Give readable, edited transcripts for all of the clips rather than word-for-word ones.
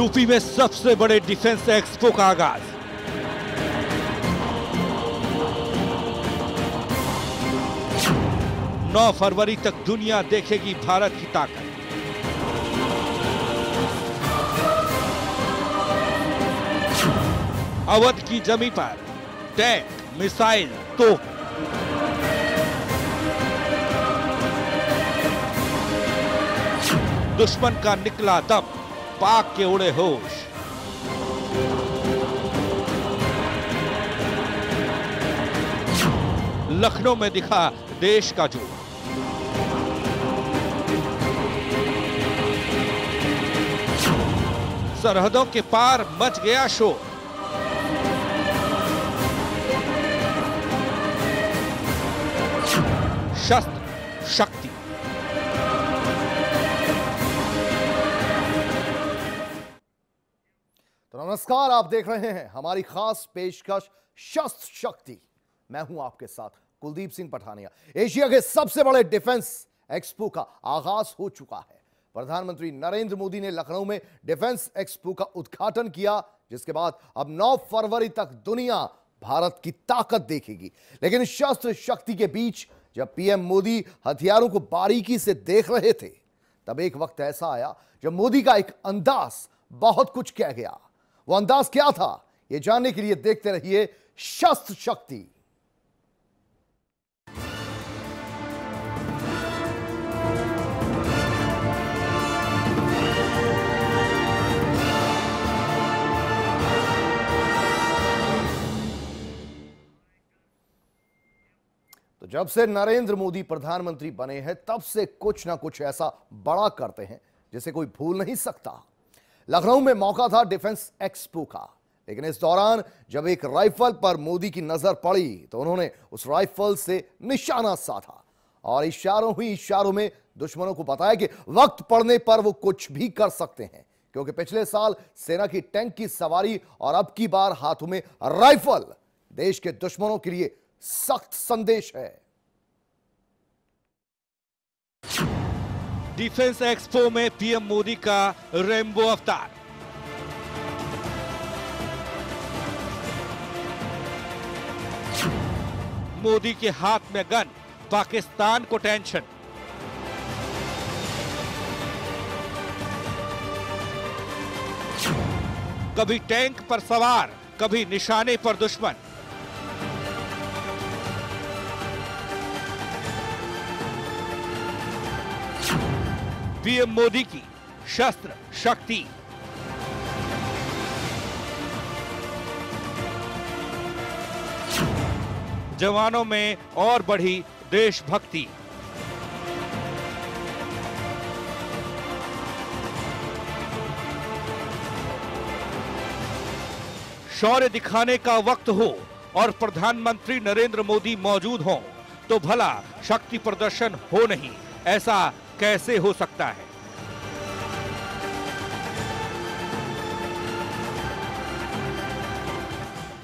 UP में सबसे बड़े डिफेंस एक्सपो का आगाज। नौ फरवरी तक दुनिया देखेगी भारत की ताकत। अवध की जमी पर टैंक, मिसाइल, तो दुश्मन का निकला दम, पाक के उड़े होश। लखनऊ में दिखा देश का जोश। सरहदों के पार मच गया शोर। शस्त्र शक्ति। नमस्कार, आप देख रहे हैं हमारी खास पेशकश शस्त्र शक्ति। मैं हूं आपके साथ कुलदीप सिंह पठानिया। एशिया के सबसे बड़े डिफेंस एक्सपो का आगाज हो चुका है। प्रधानमंत्री नरेंद्र मोदी ने लखनऊ में डिफेंस एक्सपो का उद्घाटन किया, जिसके बाद अब 9 फरवरी तक दुनिया भारत की ताकत देखेगी। लेकिन शस्त्र शक्ति के बीच जब पीएम मोदी हथियारों को बारीकी से देख रहे थे, तब एक वक्त ऐसा आया जब मोदी का एक अंदाज बहुत कुछ कह गया। वो अंदाज क्या था, ये जानने के लिए देखते रहिए शस्त्र शक्ति। तो जब से नरेंद्र मोदी प्रधानमंत्री बने हैं, तब से कुछ ना कुछ ऐसा बड़ा करते हैं जिसे कोई भूल नहीं सकता। लखनऊ में मौका था डिफेंस एक्सपो का, लेकिन इस दौरान जब एक राइफल पर मोदी की नजर पड़ी तो उन्होंने उस राइफल से निशाना साधा और इशारों में दुश्मनों को बताया कि वक्त पड़ने पर वो कुछ भी कर सकते हैं, क्योंकि पिछले साल सेना की टैंक की सवारी और अब की बार हाथों में राइफल देश के दुश्मनों के लिए सख्त संदेश है। डिफेंस एक्सपो में पीएम मोदी का रेम्बो अवतार। मोदी के हाथ में गन, पाकिस्तान को टेंशन। कभी टैंक पर सवार, कभी निशाने पर दुश्मन। पीएम मोदी की शस्त्र शक्ति। जवानों में और बढ़ी देशभक्ति। शौर्य दिखाने का वक्त हो और प्रधानमंत्री नरेंद्र मोदी मौजूद हों तो भला शक्ति प्रदर्शन हो नहीं, ऐसा कैसे हो सकता है।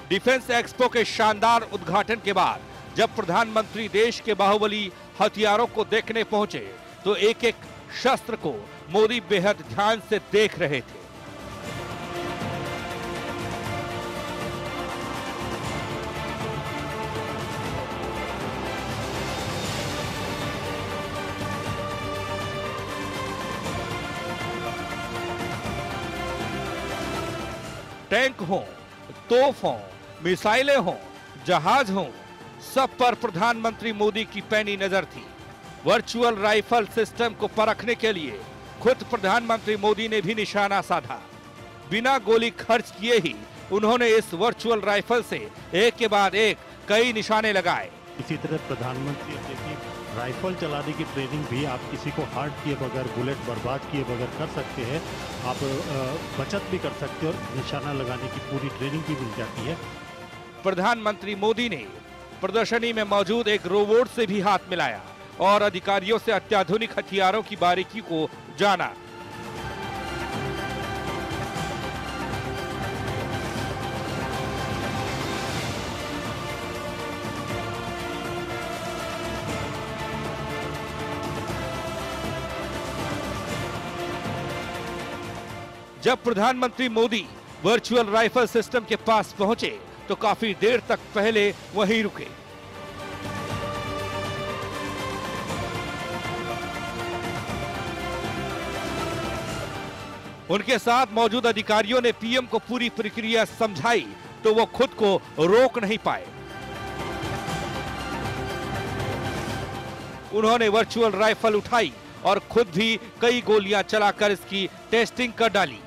डिफेंस एक्सपो के शानदार उद्घाटन के बाद जब प्रधानमंत्री देश के बाहुबली हथियारों को देखने पहुंचे तो एक एक शस्त्र को मोदी बेहद ध्यान से देख रहे थे। टैंक हों, तोप हों, मिसाइलें हों, जहाज हों, सब पर प्रधानमंत्री मोदी की पैनी नजर थी। वर्चुअल राइफल सिस्टम को परखने के लिए खुद प्रधानमंत्री मोदी ने भी निशाना साधा। बिना गोली खर्च किए ही उन्होंने इस वर्चुअल राइफल से एक के बाद एक कई निशाने लगाए। इसी तरह प्रधानमंत्री अपनी राइफल चलाने की ट्रेनिंग भी आप किसी को हार्ट किए बगैर, बुलेट बर्बाद किए बगैर कर सकते हैं। आप बचत भी कर सकते हो और निशाना लगाने की पूरी ट्रेनिंग भी मिल जाती है। प्रधानमंत्री मोदी ने प्रदर्शनी में मौजूद एक रोबोट से भी हाथ मिलाया और अधिकारियों से अत्याधुनिक हथियारों की बारीकी को जाना। जब प्रधानमंत्री मोदी वर्चुअल राइफल सिस्टम के पास पहुंचे तो काफी देर तक पहले वहीं रुके। उनके साथ मौजूद अधिकारियों ने पीएम को पूरी प्रक्रिया समझाई तो वो खुद को रोक नहीं पाए। उन्होंने वर्चुअल राइफल उठाई और खुद भी कई गोलियां चलाकर इसकी टेस्टिंग कर डाली।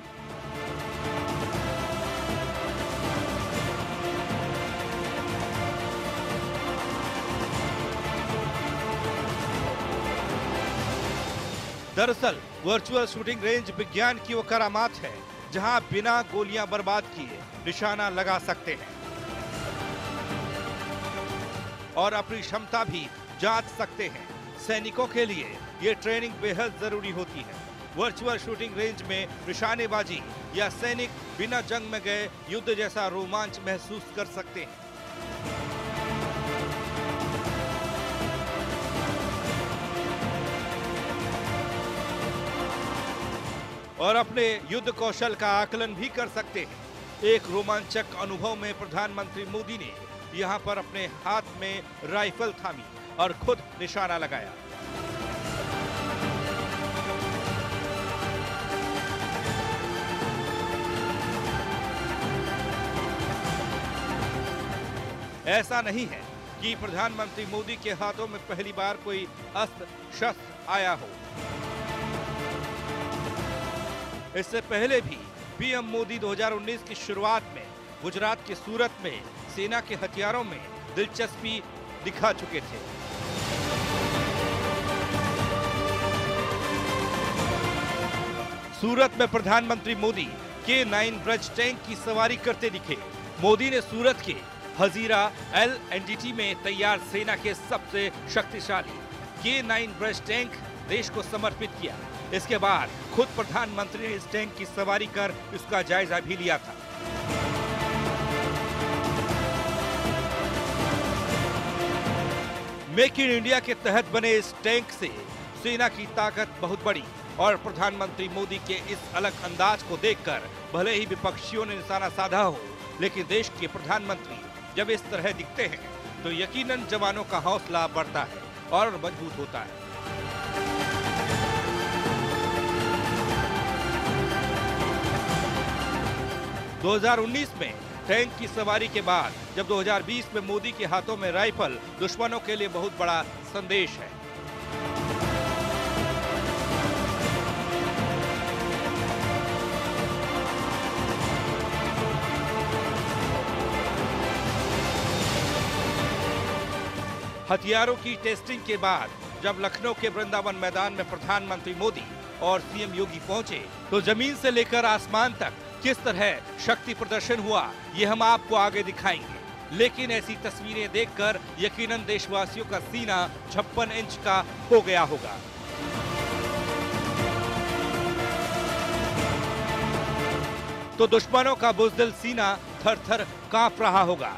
दरअसल वर्चुअल शूटिंग रेंज विज्ञान की वो करामात है जहां बिना गोलियां बर्बाद किए निशाना लगा सकते हैं और अपनी क्षमता भी जांच सकते हैं। सैनिकों के लिए ये ट्रेनिंग बेहद जरूरी होती है। वर्चुअल शूटिंग रेंज में निशानेबाजी या सैनिक बिना जंग में गए युद्ध जैसा रोमांच महसूस कर सकते हैं। और अपने युद्ध कौशल का आकलन भी कर सकते हैं। एक रोमांचक अनुभव में प्रधानमंत्री मोदी ने यहां पर अपने हाथ में राइफल थामी और खुद निशाना लगाया। ऐसा नहीं है कि प्रधानमंत्री मोदी के हाथों में पहली बार कोई अस्त्र शस्त्र आया हो। इससे पहले भी पीएम मोदी 2019 की शुरुआत में गुजरात के सूरत में सेना के हथियारों में दिलचस्पी दिखा चुके थे। सूरत में प्रधानमंत्री मोदी K-9 ब्रज टैंक की सवारी करते दिखे। मोदी ने सूरत के हजीरा LNDT में तैयार सेना के सबसे शक्तिशाली K-9 ब्रज टैंक देश को समर्पित किया। इसके बाद खुद प्रधानमंत्री ने इस टैंक की सवारी कर इसका जायजा भी लिया था। मेक इन इंडिया के तहत बने इस टैंक से सेना की ताकत बहुत बढ़ी और प्रधानमंत्री मोदी के इस अलग अंदाज को देखकर भले ही विपक्षियों ने निशाना साधा हो, लेकिन देश के प्रधानमंत्री जब इस तरह दिखते हैं तो यकीनन जवानों का हौसला बढ़ता है और मजबूत होता है। दो 2019 में टैंक की सवारी के बाद जब 2020 में मोदी के हाथों में राइफल दुश्मनों के लिए बहुत बड़ा संदेश है। हथियारों की टेस्टिंग के बाद जब लखनऊ के वृंदावन मैदान में प्रधानमंत्री मोदी और सीएम योगी पहुंचे तो जमीन से लेकर आसमान तक किस तरह शक्ति प्रदर्शन हुआ ये हम आपको आगे दिखाएंगे। लेकिन ऐसी तस्वीरें देखकर यकीनन देशवासियों का सीना 56 इंच का हो गया होगा। तो दुश्मनों का बुजदिल सीना थर-थर कांप रहा होगा।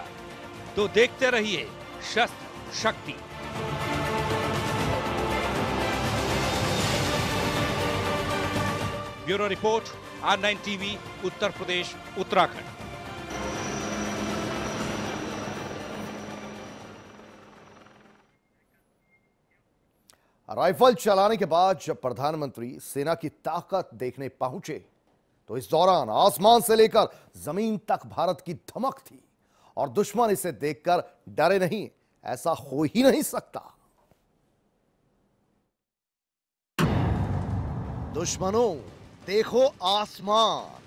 तो देखते रहिए शस्त्र शक्ति। Bureau report R9TV Uttar Pradesh Uttarakhand. Rifle चलाने के बाद जब प्रधानमंत्री सेना की ताकत देखने पहुंचे तो इस दौरान आसमान से लेकर जमीन तक भारत की धमक थी और दुश्मन इसे देखकर डरे नहीं, ऐसा हो ही नहीं सकता। दुश्मनों देखो आसमान,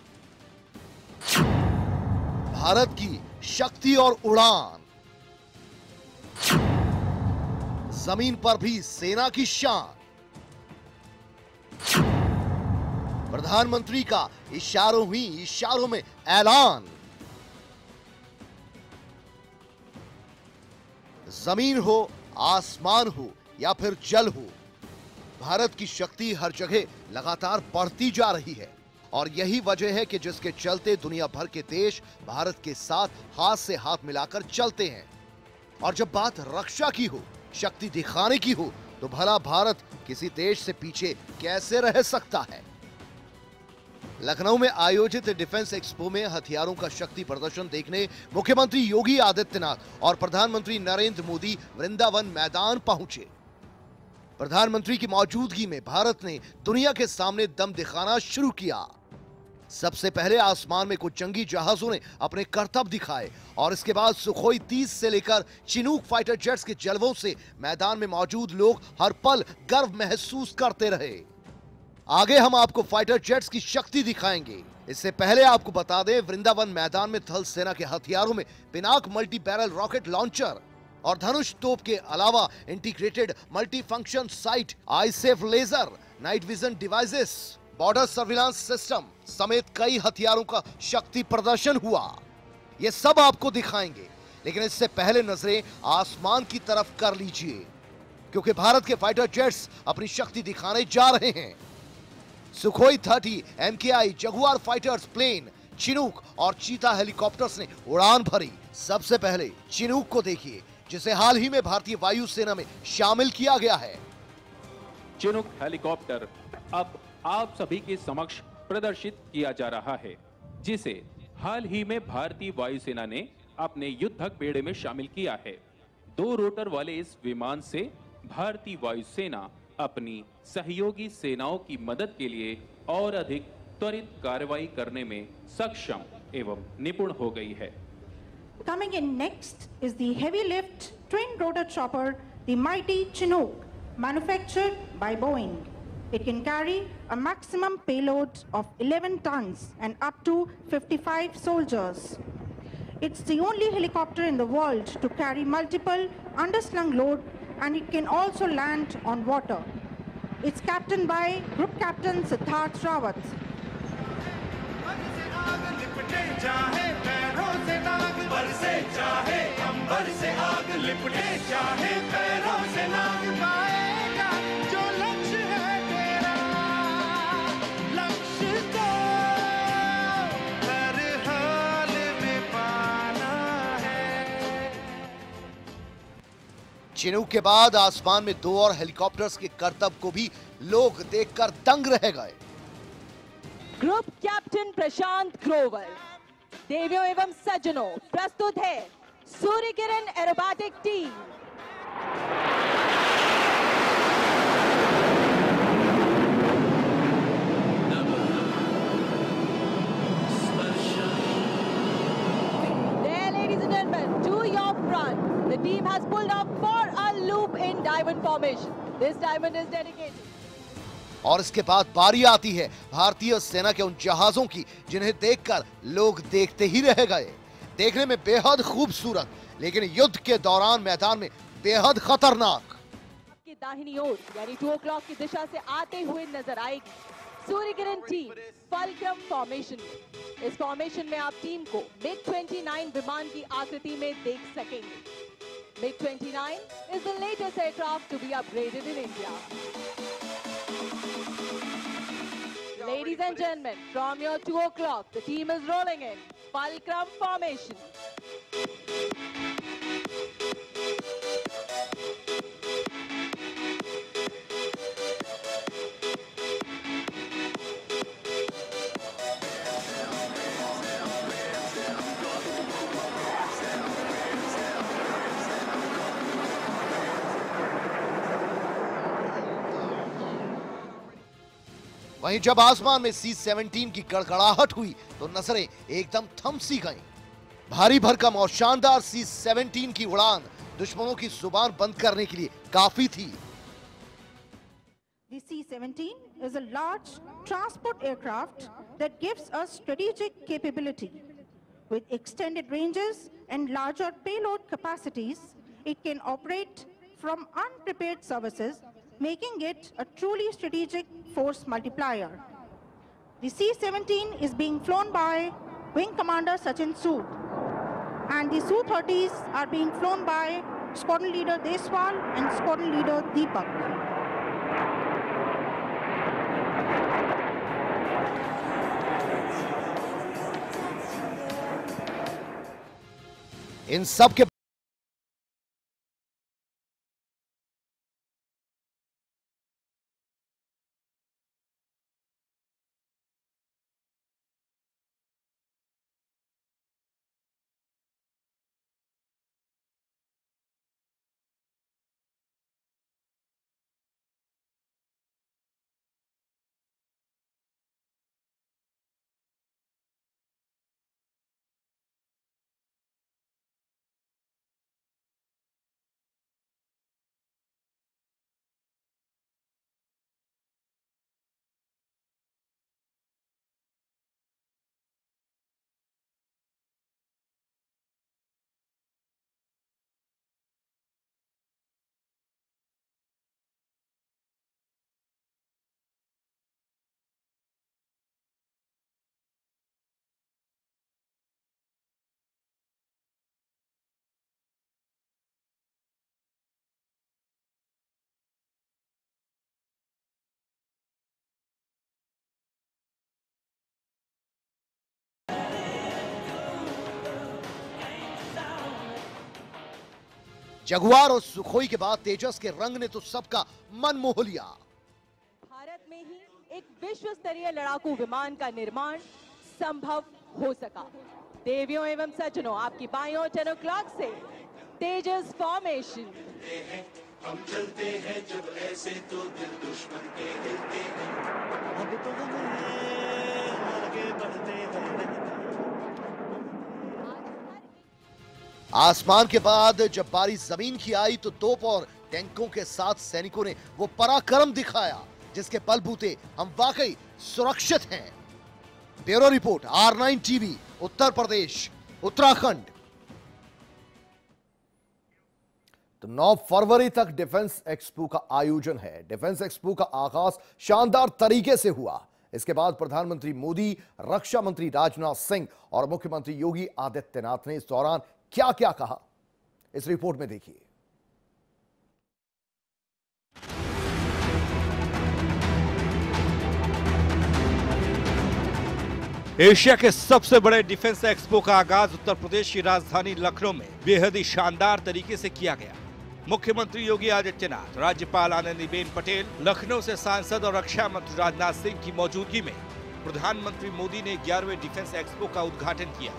भारत की शक्ति और उड़ान, जमीन पर भी सेना की शान। प्रधानमंत्री का इशारों ही इशारों में ऐलान, जमीन हो आसमान हो या फिर जल हो, भारत की शक्ति हर जगह लगातार बढ़ती जा रही है और यही वजह है कि जिसके चलते दुनिया भर के देश भारत के साथ हाथ से हाथ मिलाकर चलते हैं। और जब बात रक्षा की हो, शक्ति दिखाने की हो, तो भला भारत किसी देश से पीछे कैसे रह सकता है। लखनऊ में आयोजित डिफेंस एक्सपो में हथियारों का शक्ति प्रदर्शन देखने मुख्यमंत्री योगी आदित्यनाथ और प्रधानमंत्री नरेंद्र मोदी वृंदावन मैदान पहुंचे। प्रधानमंत्री की मौजूदगी में भारत ने दुनिया के सामने दम दिखाना शुरू किया। सबसे पहले आसमान में कुछ जंगी जहाजों ने अपने करतब दिखाए और इसके बाद सुखोई 30 से लेकर चिनूक फाइटर जेट्स के जलवों से मैदान में मौजूद लोग हर पल गर्व महसूस करते रहे। आगे हम आपको फाइटर जेट्स की शक्ति दिखाएंगे। इससे पहले आपको बता दें, वृंदावन मैदान में थल सेना के हथियारों में Pinaka multi barrel rocket launcher और धनुष तोप के अलावा integrated multi function sight, eye safe laser, night vision devices, border surveillance system समेत कई हथियारों का शक्ति प्रदर्शन हुआ। ये सब आपको दिखाएंगे, लेकिन इससे पहले नजरें आसमान की तरफ कर लीजिए क्योंकि भारत के फाइटर जेट्स अपनी शक्ति दिखाने जा रहे हैं। Sukhoi 30, MKI, Jaguar fighters plane, Chinook और चीता हेलीकॉप्टर्स ने उड़ान भरी। सबसे पहले चिनूक को देखिए, जिसे हाल ही में भारतीय वायुसेना में शामिल किया गया है। चिनूक हेलीकॉप्टर अब आप सभी के समक्ष प्रदर्शित किया जा रहा है, जिसे हाल ही में भारतीय वायुसेना ने अपने युद्धक बेड़े में शामिल किया है। 2 रोटर वाले इस विमान से भारतीय वायुसेना अपनी सहयोगी सेनाओं की मदद के लिए और अधिक त्वरित कार्रवाई करने में सक्षम एवं निपुण हो गई है। Coming in next is the heavy lift twin rotor chopper, the mighty Chinook, manufactured by Boeing. It can carry a maximum payload of 11 tons and up to 55 soldiers. It's the only helicopter in the world to carry multiple underslung load, and it can also land on water. It's captained by Group Captain Siddharth Rawat. Chinook के बाद आसमान में 2 और helicopters के करतब को भी लोग देखकर दंग रह गए। ग्रुप कैप्टन प्रशांत ग्रोवर, देवियों एवं सज्जनों, प्रस्तुत है Surya Kiran aerobatic team. The team has pulled up for a loop in diamond formation. This diamond is dedicated. और इसके बाद बारी आती है भारतीय सेना के उन जहाजों की जिन्हें देखकर लोग देखते ही रह गए। देखने में बेहद खूबसूरत, लेकिन युद्ध के दौरान मैदान में बेहद खतरनाक। की दाहिनी ओर यानी 2 o'clock की दिशा से आते हुए नजर आएगी सूर्य किरण टीम फॉल्कम फॉर्मेशन में। इस फॉर्मेशन में आप टीम को MiG-29 विमान की आकृति में देख सकेंगे। MiG-29 is the latest aircraft to be upgraded in India. Ladies and gentlemen, from your 2 o'clock, the team is rolling in fulcrum formation. वहीं जब आसमान में C-17 की गड़गड़ाहट हुई तो नजरें एकदम थम सी गईं। भारी भरकम और शानदार C-17 की उड़ान दुश्मनों की जुबान बंद करने के लिए काफी थी। The C-17 is a large transport aircraft that gives us strategic capability. With extended ranges and larger payload capacities, it can operate from unprepared surfaces, making it a truly strategic force multiplier. The C-17 is being flown by Wing Commander Sachin Soot, and the Su-30s are being flown by Squadron Leader Deshwal and Squadron Leader Deepak. इन सब के Jaguar और Sukhoi के बाद तेजस के रंग ने तो सबका मन मोह लिया। भारत में ही एक विश्व स्तरीय लड़ाकू विमान का निर्माण संभव हो सका। देवियों एवं सज्जनों, आपकी बाईं ओर 10 o'clock से तेजस फॉर्मेशन। हम चलते हैं जब ऐसे तो दिल दुश्मन के हिलते हैं। अब तो हम आगे बढ़ते हैं। आसमान के बाद जब बारिश जमीन की आई तो तोप और टैंकों के साथ सैनिकों ने वो पराक्रम दिखाया जिसके बलबूते हम वाकई सुरक्षित हैं। Bureau report R9TV, Uttar Pradesh, Uttarakhand. तो 9 फरवरी तक डिफेंस एक्सपो का आयोजन है। डिफेंस एक्सपो का आगाज शानदार तरीके से हुआ। इसके बाद प्रधानमंत्री मोदी, रक्षा मंत्री राजनाथ सिंह और मुख्यमंत्री योगी आदित्यनाथ ने इस दौरान क्या क्या कहा, इस रिपोर्ट में देखिए। एशिया के सबसे बड़े डिफेंस एक्सपो का आगाज उत्तर प्रदेश की राजधानी लखनऊ में बेहद ही शानदार तरीके से किया गया। मुख्यमंत्री योगी आदित्यनाथ, राज्यपाल आनंदीबेन पटेल, लखनऊ से सांसद और रक्षा मंत्री राजनाथ सिंह की मौजूदगी में प्रधानमंत्री मोदी ने 11वें डिफेंस एक्सपो का उद्घाटन किया।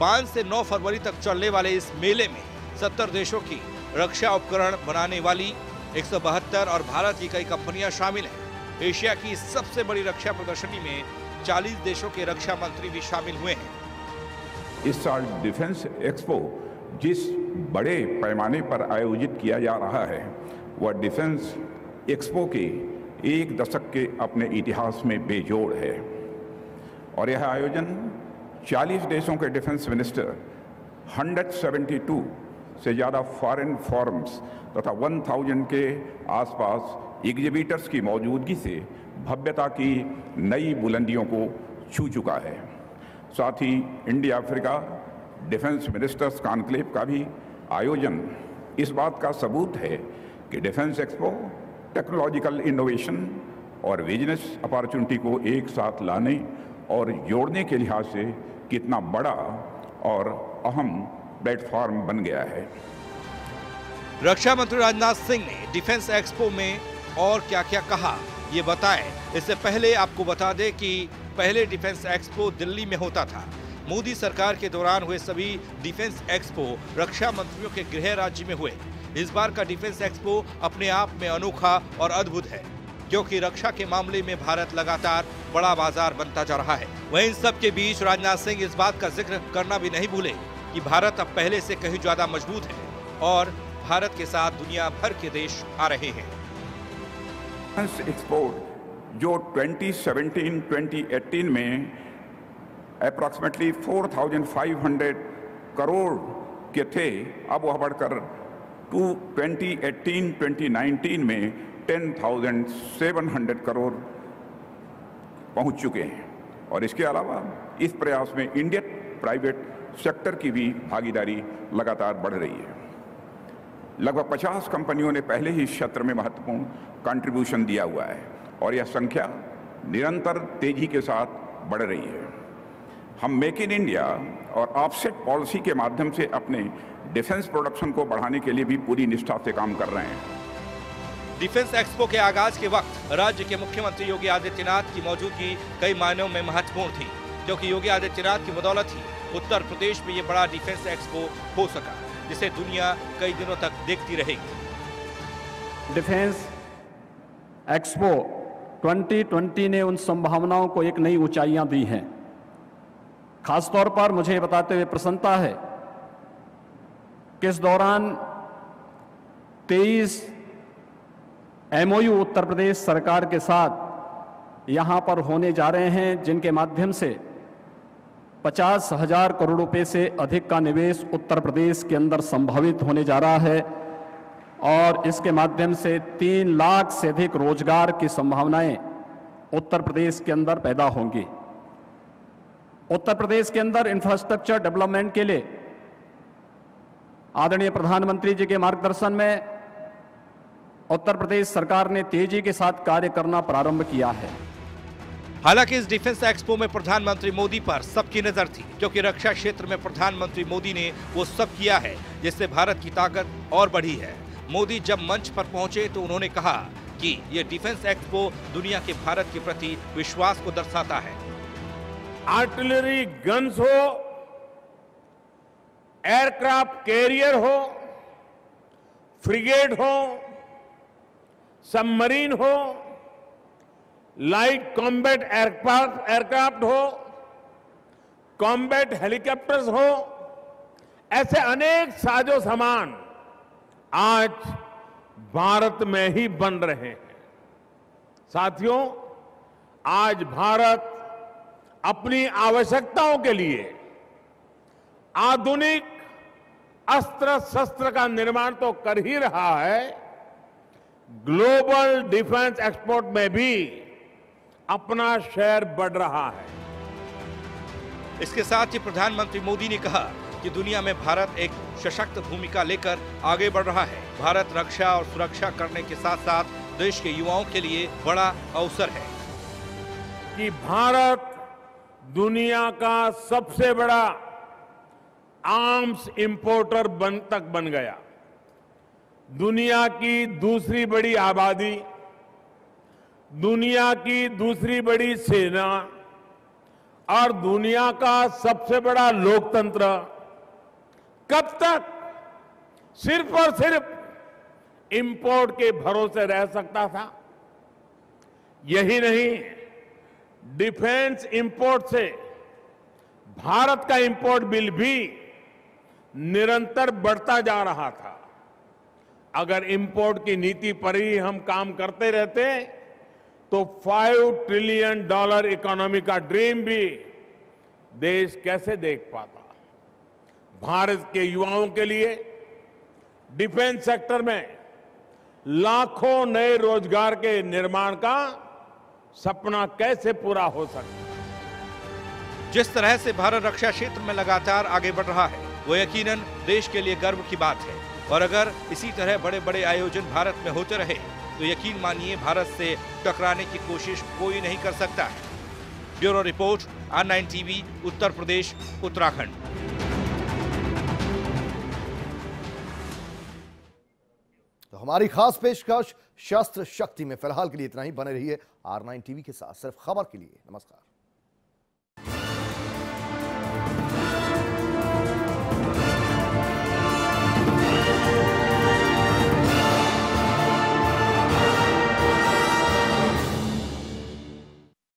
5 से 9 फरवरी तक चलने वाले इस मेले में 70 देशों की रक्षा उपकरण बनाने वाली 172 और भारत की कई कंपनियां शामिल हैं। एशिया की सबसे बड़ी रक्षा प्रदर्शनी में 40 देशों के रक्षा मंत्री भी शामिल हुए हैं। इस साल डिफेंस एक्सपो जिस बड़े पैमाने पर आयोजित किया जा रहा है वह डिफेंस एक्सपो के 1 दशक के अपने इतिहास में बेजोड़ है और यह आयोजन 40 देशों के डिफेंस मिनिस्टर, 172 से ज़्यादा फॉरेन फॉर्म्स तथा 1000 के आसपास एग्जिबिटर्स की मौजूदगी से भव्यता की नई बुलंदियों को छू चुका है। साथ ही India Africa defence ministers conclave का भी आयोजन इस बात का सबूत है कि डिफेंस एक्सपो टेक्नोलॉजिकल इनोवेशन और बिजनेस अपॉर्चुनिटी को एक साथ लाने और जोड़ने के लिहाज से कितना बड़ा और अहम प्लेटफॉर्म बन गया है। रक्षा मंत्री राजनाथ सिंह ने डिफेंस एक्सपो में और क्या क्या कहा ये बताएं। इससे पहले आपको बता दें कि पहले डिफेंस एक्सपो दिल्ली में होता था। मोदी सरकार के दौरान हुए सभी डिफेंस एक्सपो रक्षा मंत्रियों के गृह राज्य में हुए। इस बार का डिफेंस एक्सपो अपने आप में अनोखा और अद्भुत है क्योंकि रक्षा के मामले में भारत लगातार बड़ा बाजार बनता जा रहा है। वहीं इन सब के बीच राजनाथ सिंह इस बात का जिक्र करना भी नहीं भूले कि भारत अब पहले से कहीं ज्यादा मजबूत है और भारत के साथ दुनिया भर के देश आ रहे हैं। डिफेंस एक्सपोर्ट जो 2017-2018 में अप्रॉक्सीमेटली 4,500 करोड़ के थे, अब वह बढ़कर 2018-2019 में 10,700 करोड़ पहुंच चुके हैं और इसके अलावा इस प्रयास में इंडियन प्राइवेट सेक्टर की भी भागीदारी लगातार बढ़ रही है। लगभग 50 कंपनियों ने पहले ही इस क्षेत्र में महत्वपूर्ण कंट्रीब्यूशन दिया हुआ है और यह संख्या निरंतर तेजी के साथ बढ़ रही है। हम मेक इन इंडिया और ऑफसेट पॉलिसी के माध्यम से अपने डिफेंस प्रोडक्शन को बढ़ाने के लिए भी पूरी निष्ठा से काम कर रहे हैं। डिफेंस एक्सपो के आगाज के वक्त राज्य के मुख्यमंत्री योगी आदित्यनाथ की मौजूदगी कई मायनों में महत्वपूर्ण थी क्योंकि योगी आदित्यनाथ की बदौलत ही उत्तर प्रदेश में ये बड़ा डिफेंस एक्सपो हो सका जिसे दुनिया कई दिनों तक देखती रहेगी। डिफेंस एक्सपो 2020 ने उन संभावनाओं को एक नई ऊंचाइयां दी हैं। खासतौर पर मुझे बताते हुए प्रसन्नता है कि इस दौरान 23 MOU उत्तर प्रदेश सरकार के साथ यहां पर होने जा रहे हैं जिनके माध्यम से 50,000 करोड़ रुपए से अधिक का निवेश उत्तर प्रदेश के अंदर संभावित होने जा रहा है और इसके माध्यम से 3 लाख से अधिक रोजगार की संभावनाएं उत्तर प्रदेश के अंदर पैदा होंगी। उत्तर प्रदेश के अंदर इंफ्रास्ट्रक्चर डेवलपमेंट के लिए आदरणीय प्रधानमंत्री जी के मार्गदर्शन में उत्तर प्रदेश सरकार ने तेजी के साथ कार्य करना प्रारंभ किया है। हालांकि इस डिफेंस एक्सपो में प्रधानमंत्री मोदी पर सबकी नजर थी, क्योंकि रक्षा क्षेत्र में प्रधानमंत्री मोदी ने वो सब किया है जिससे भारत की ताकत और बढ़ी है। मोदी जब मंच पर पहुंचे तो उन्होंने कहा कि ये डिफेंस एक्सपो दुनिया के भारत के प्रति विश्वास को दर्शाता है। आर्टिलरी गन्स हो, एयरक्राफ्ट कैरियर हो, फ्रिगेट हो, सबमरीन हो, लाइट कॉम्बैट एयरक्राफ्ट हो, कॉम्बैट हेलीकॉप्टर्स हो, ऐसे अनेक साजो सामान आज भारत में ही बन रहे हैं। साथियों, आज भारत अपनी आवश्यकताओं के लिए आधुनिक अस्त्र शस्त्र का निर्माण तो कर ही रहा है, ग्लोबल डिफेंस एक्सपोर्ट में भी अपना शेयर बढ़ रहा है। इसके साथ ही प्रधानमंत्री मोदी ने कहा कि दुनिया में भारत एक सशक्त भूमिका लेकर आगे बढ़ रहा है। भारत रक्षा और सुरक्षा करने के साथ साथ देश के युवाओं के लिए बड़ा अवसर है कि भारत दुनिया का सबसे बड़ा आर्म्स इंपोर्टर बन गया। दुनिया की दूसरी बड़ी आबादी, दुनिया की दूसरी बड़ी सेना और दुनिया का सबसे बड़ा लोकतंत्र कब तक सिर्फ और सिर्फ इंपोर्ट के भरोसे रह सकता था? यही नहीं, डिफेंस इंपोर्ट से भारत का इंपोर्ट बिल भी निरंतर बढ़ता जा रहा था। अगर इंपोर्ट की नीति पर ही हम काम करते रहते तो 5 ट्रिलियन डॉलर इकोनॉमी का ड्रीम भी देश कैसे देख पाता। भारत के युवाओं के लिए डिफेंस सेक्टर में लाखों नए रोजगार के निर्माण का सपना कैसे पूरा हो सकता है? जिस तरह से भारत रक्षा क्षेत्र में लगातार आगे बढ़ रहा है वो यकीनन देश के लिए गर्व की बात है, और अगर इसी तरह बड़े बड़े आयोजन भारत में होते रहे तो यकीन मानिए भारत से टकराने की कोशिश कोई नहीं कर सकता है। Bureau report, R9TV, Uttar Pradesh, Uttarakhand. तो हमारी खास पेशकश शस्त्र शक्ति में फिलहाल के लिए इतना ही। बने रहिए R9TV के साथ सिर्फ खबर के लिए। नमस्कार।